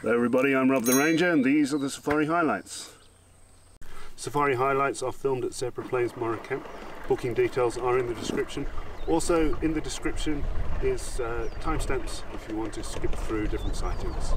Hello everybody, I'm Rob the Ranger and these are the Safari Highlights. Safari Highlights are filmed at Zebra Plains Mara Camp. Booking details are in the description. Also in the description is timestamps if you want to skip through different sightings.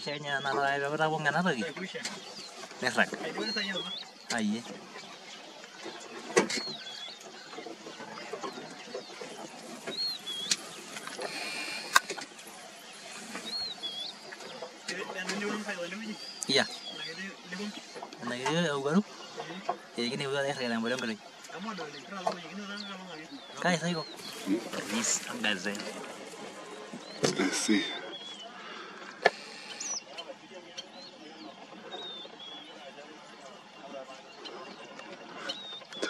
Kayaknya anak-anak berapa tahun kan ada lagi? Nesrak? Iya. Iya. Jadi gini udah ya sekarang belum kali. Kamu ada literal apa gini orang kalau enggak gitu. Kayak saya kok. Pernis enggak sih. Let's see.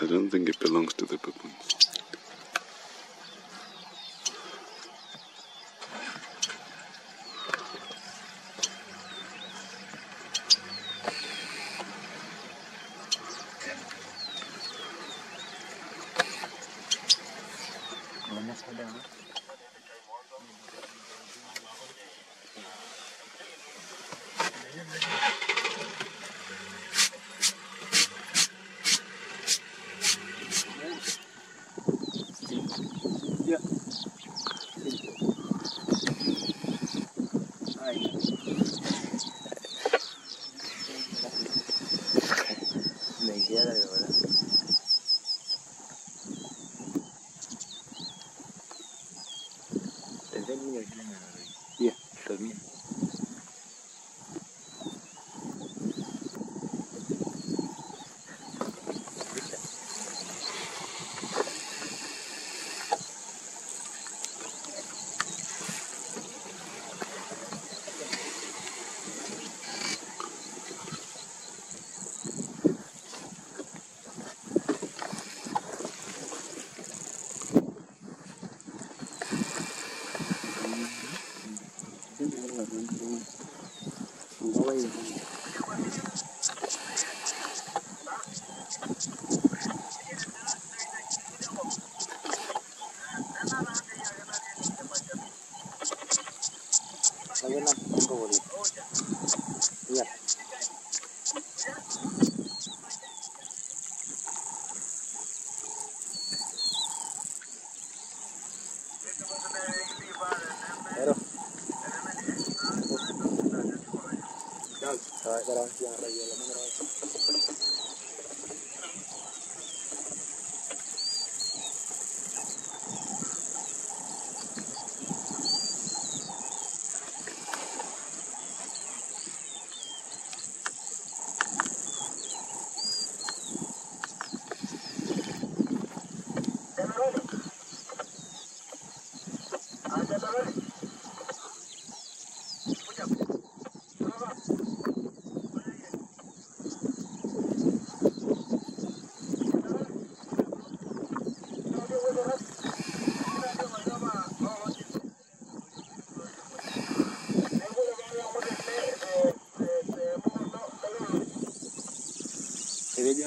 I don't think it belongs to the baboons.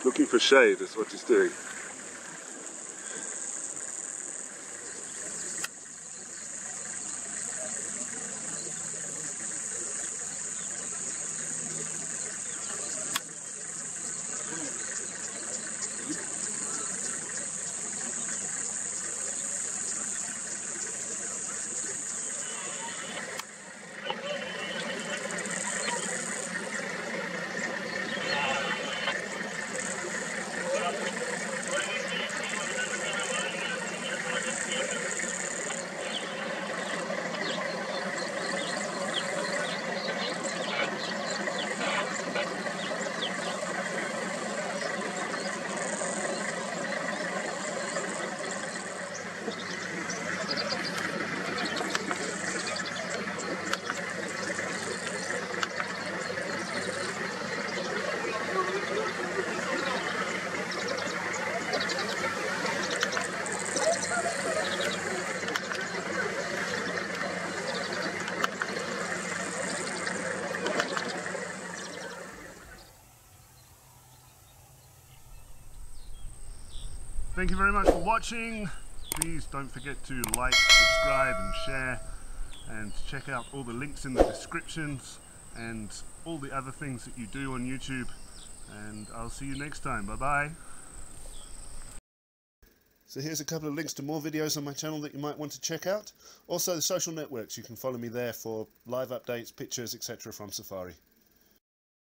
Looking for shade is what he's doing. Thank you very much for watching. Please don't forget to like, subscribe and share, and check out all the links in the descriptions and all the other things that you do on YouTube, and I'll see you next time. Bye bye. So here's a couple of links to more videos on my channel that you might want to check out. Also the social networks, you can follow me there for live updates, pictures, etc. from Safari.